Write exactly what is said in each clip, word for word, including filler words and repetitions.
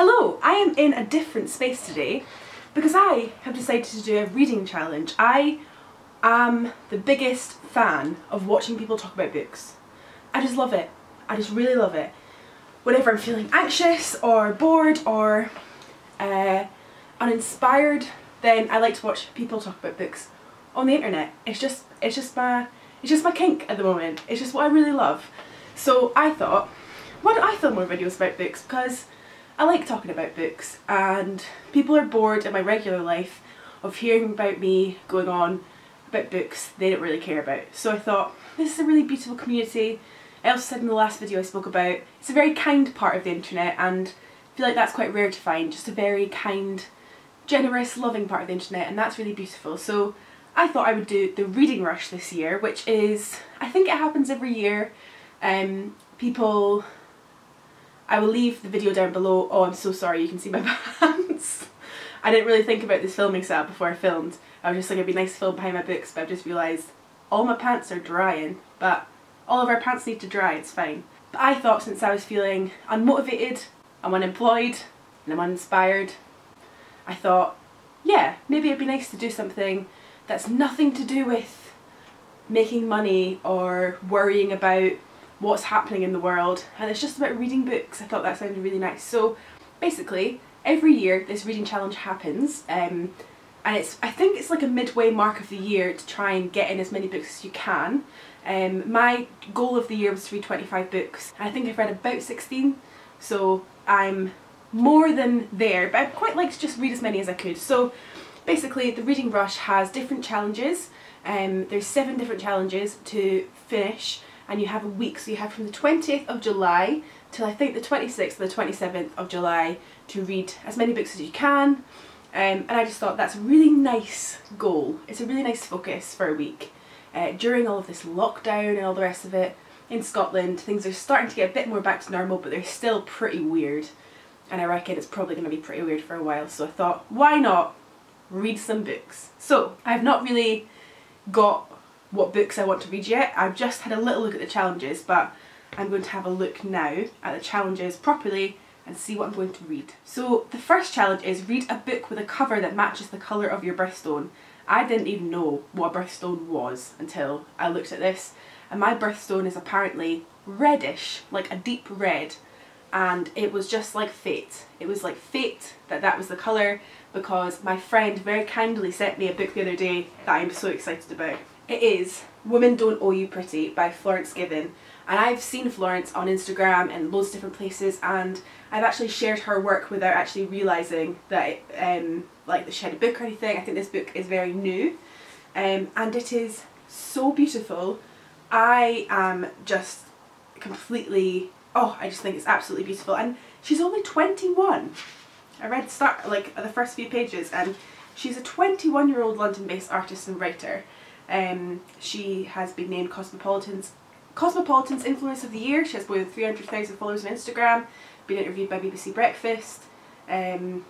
Hello, I am in a different space today because I have decided to do a reading challenge. I am the biggest fan of watching people talk about books. I just love it. I just really love it. Whenever I'm feeling anxious or bored or uh, uninspired, then I like to watch people talk about books on the internet. It's just, it's just my, it's just my kink at the moment. It's just what I really love. So I thought, why don't I film more videos about books, because I like talking about books and people are bored in my regular life of hearing about me going on about books they don't really care about. So I thought, this is a really beautiful community. I also said in the last video I spoke about, it's a very kind part of the internet, and I feel like that's quite rare to find, just a very kind, generous, loving part of the internet, and that's really beautiful. So I thought I would do the Reading Rush this year, which is, I think it happens every year. Um, people, I will leave the video down below. Oh, I'm so sorry, you can see my pants. I didn't really think about this filming setup before I filmed. I was just like, it'd be nice to film behind my books, but I've just realised all my pants are drying, but all of our pants need to dry, it's fine. But I thought, since I was feeling unmotivated, I'm unemployed and I'm uninspired, I thought, yeah, maybe it'd be nice to do something that's nothing to do with making money or worrying about what's happening in the world, and it's just about reading books. I thought that sounded really nice. So basically every year this reading challenge happens, um, and it's, I think it's like a midway mark of the year to try and get in as many books as you can. Um, my goal of the year was to read twenty-five books, and I think I've read about sixteen, so I'm more than there, but I'd quite like to just read as many as I could. So basically the Reading Rush has different challenges. Um, there's seven different challenges to finish, and you have a week, so you have from the twentieth of July till I think the twenty-sixth or the twenty-seventh of July to read as many books as you can. Um, and I just thought that's a really nice goal. It's a really nice focus for a week. Uh, during all of this lockdown and all the rest of it in Scotland, things are starting to get a bit more back to normal, but they're still pretty weird, and I reckon it's probably going to be pretty weird for a while. So I thought, why not read some books? So I've not really got what books I want to read yet. I've just had a little look at the challenges, but I'm going to have a look now at the challenges properly and see what I'm going to read. So the first challenge is read a book with a cover that matches the colour of your birthstone. I didn't even know what a birthstone was until I looked at this, and my birthstone is apparently reddish, like a deep red, and it was just like fate. It was like fate that that was the colour, because my friend very kindly sent me a book the other day that I'm so excited about. It is Women Don't Owe You Pretty by Florence Given, and I've seen Florence on Instagram and loads of different places, and I've actually shared her work without actually realising that it, um, like that she had a book or anything. I think this book is very new, um, and it is so beautiful. I am just completely, oh, I just think it's absolutely beautiful, and she's only twenty-one. I read start like the first few pages, and she's a twenty-one year old London-based artist and writer. Um, she has been named Cosmopolitan's, Cosmopolitan's Influence of the Year. She has more than three hundred thousand followers on Instagram, been interviewed by B B C Breakfast um,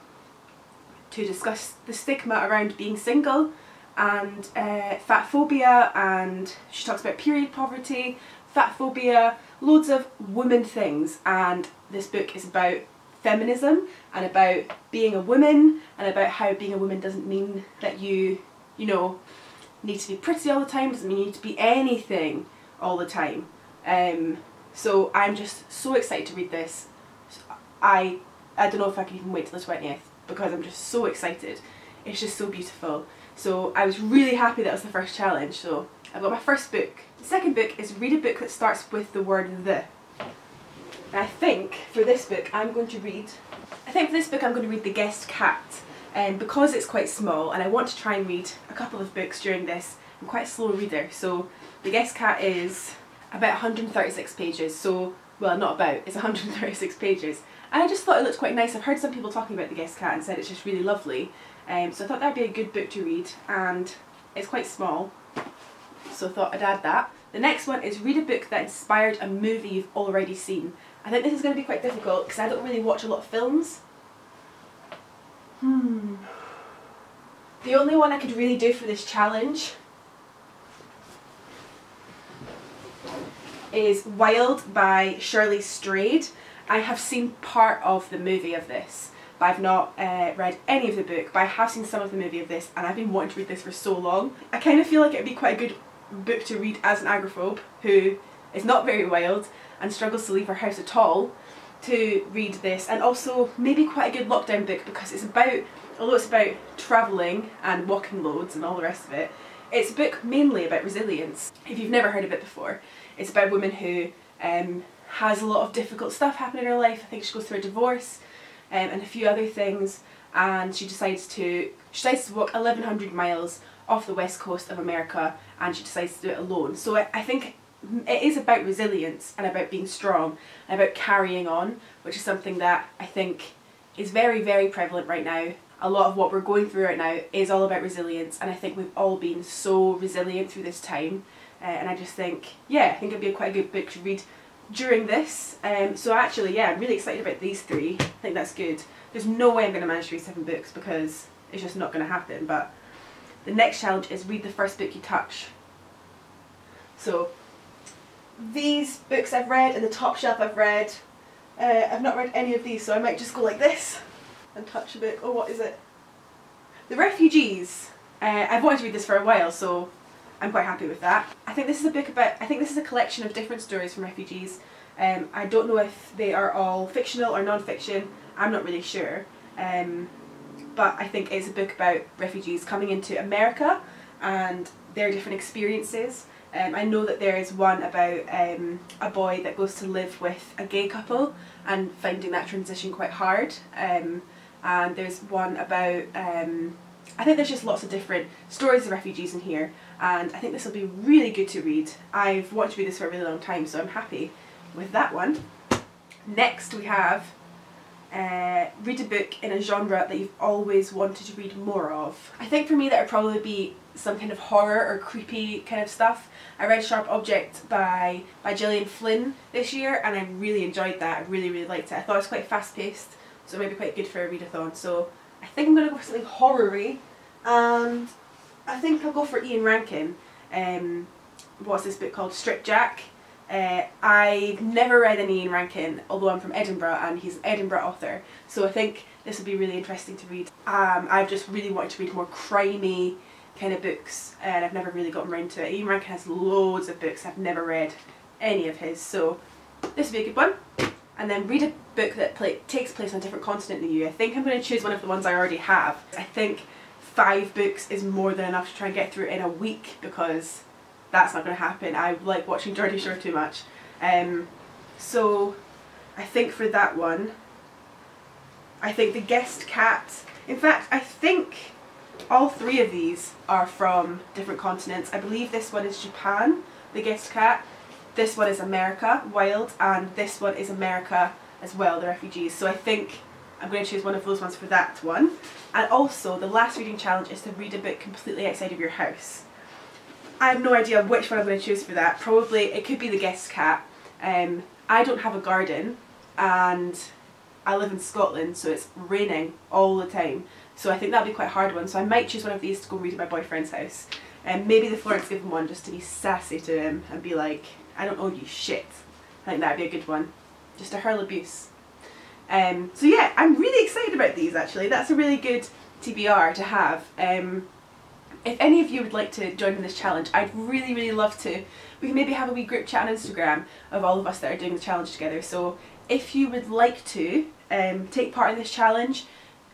to discuss the stigma around being single and uh, fat phobia, and she talks about period poverty, fat phobia, loads of women things, and this book is about feminism and about being a woman and about how being a woman doesn't mean that you, you know, need to be pretty all the time, doesn't mean you need to be anything all the time. Um, so I'm just so excited to read this. I I don't know if I can even wait till the twentieth, because I'm just so excited. It's just so beautiful. So I was really happy that was the first challenge, so I've got my first book. The second book is read a book that starts with the word the. And I think for this book I'm going to read, I think for this book I'm going to read The Guest Cat. Um, because it's quite small and I want to try and read a couple of books during this, I'm quite a slow reader, so The Guest Cat is about one hundred thirty-six pages, so, well, not about, it's one hundred thirty-six pages, and I just thought it looked quite nice. I've heard some people talking about The Guest Cat and said it's just really lovely, um, so I thought that would be a good book to read, and it's quite small, so I thought I'd add that. The next one is read a book that inspired a movie you've already seen. I think this is going to be quite difficult because I don't really watch a lot of films. Hmm. The only one I could really do for this challenge is Wild by Shirley Strayed. I have seen part of the movie of this, but I've not uh, read any of the book, but I have seen some of the movie of this, and I've been wanting to read this for so long. I kind of feel like it would be quite a good book to read as an agoraphobe who is not very wild and struggles to leave her house at all, to read this, and also maybe quite a good lockdown book, because it's about, although it's about travelling and walking loads and all the rest of it, it's a book mainly about resilience. If you've never heard of it before, it's about a woman who um, has a lot of difficult stuff happen in her life. I think she goes through a divorce um, and a few other things, and she decides to she decides to walk eleven hundred miles off the west coast of America, and she decides to do it alone. So I, I think it is about resilience and about being strong and about carrying on, which is something that I think is very, very prevalent right now. A lot of what we're going through right now is all about resilience, and I think we've all been so resilient through this time, uh, and I just think, yeah, I think it'd be a quite a good book to read during this. Um, so actually, yeah, I'm really excited about these three. I think that's good. There's no way I'm going to manage to read seven books, because it's just not going to happen, but the next challenge is read the first book you touch. So these books I've read, and the top shelf I've read, uh, I've not read any of these, so I might just go like this and touch a bit. Oh, what is it? The Refugees. Uh, I've wanted to read this for a while, so I'm quite happy with that. I think this is a book about, I think this is a collection of different stories from refugees. Um, I don't know if they are all fictional or non-fiction, I'm not really sure. Um, but I think it's a book about refugees coming into America and their different experiences. Um, I know that there is one about um, a boy that goes to live with a gay couple and finding that transition quite hard, um, and there's one about, um, I think there's just lots of different stories of refugees in here, and I think this will be really good to read. I've wanted to read this for a really long time, so I'm happy with that one. Next we have uh, read a book in a genre that you've always wanted to read more of. I think for me that would probably be some kind of horror or creepy kind of stuff. I read Sharp Objects by, by Gillian Flynn this year, and I really enjoyed that. I really, really liked it. I thought it was quite fast paced, so it might be quite good for a readathon. So I think I'm going to go for something horror-y, and I think I'll go for Ian Rankin. Um, what's this book called? Strip Jack. Uh, I've never read any Ian Rankin, although I'm from Edinburgh and he's an Edinburgh author, so I think this would be really interesting to read. Um, I've just really wanted to read more crimey kind of books, and I've never really gotten around to it. Ian Rankin has loads of books, I've never read any of his, so this would be a good one. And then read a book that play takes place on a different continent than you. I think I'm going to choose one of the ones I already have. I think five books is more than enough to try and get through in a week, because that's not going to happen. I like watching Geordie Shore too much. Um, so I think for that one, I think The Guest Cat. In fact, I think all three of these are from different continents. I believe this one is Japan, The Guest Cat, this one is America, Wild, and this one is America as well, The Refugees. So I think I'm going to choose one of those ones for that one. And also the last reading challenge is to read a book completely outside of your house. I have no idea which one I'm going to choose for that. Probably it could be The Guest Cat. Um, I don't have a garden, and I live in Scotland, so it's raining all the time. So I think that'll be quite a hard one, so I might choose one of these to go read at my boyfriend's house. And um, maybe the Florence Given one, just to be sassy to him and be like, I don't owe you shit. I think that'd be a good one, just to hurl abuse. Um, so yeah, I'm really excited about these actually. That's a really good T B R to have. Um, if any of you would like to join in this challenge, I'd really, really love to. We can maybe have a wee group chat on Instagram of all of us that are doing the challenge together. So if you would like to um, take part in this challenge,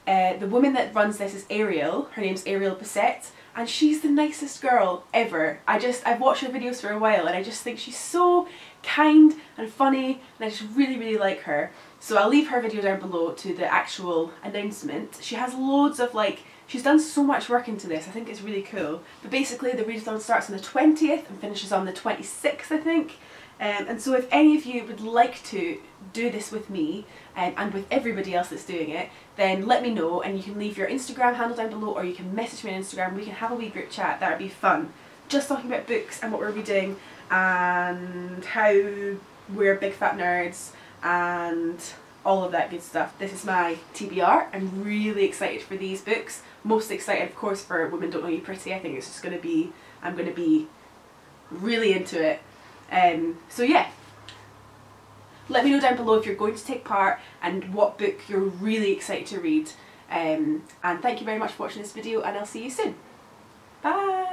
Uh, the woman that runs this is Ariel. Her name's Ariel Bisset, and she's the nicest girl ever. I just, I've watched her videos for a while, and I just think she's so kind and funny, and I just really, really like her. So I'll leave her video down below to the actual announcement. She has loads of like, she's done so much work into this, I think it's really cool. But basically the readathon starts on the twentieth and finishes on the twenty-sixth, I think. Um, and so if any of you would like to do this with me um, and with everybody else that's doing it, then let me know, and you can leave your Instagram handle down below, or you can message me on Instagram. We can have a wee group chat. That would be fun, just talking about books and what we're reading and how we're big fat nerds and all of that good stuff. This is my T B R. I'm really excited for these books. Most excited of course for Women Don't Owe You Pretty. I think it's just going to be, I'm going to be really into it. Um, so yeah, Let me know down below if you're going to take part and what book you're really excited to read. Um, and thank you very much for watching this video, and I'll see you soon. Bye!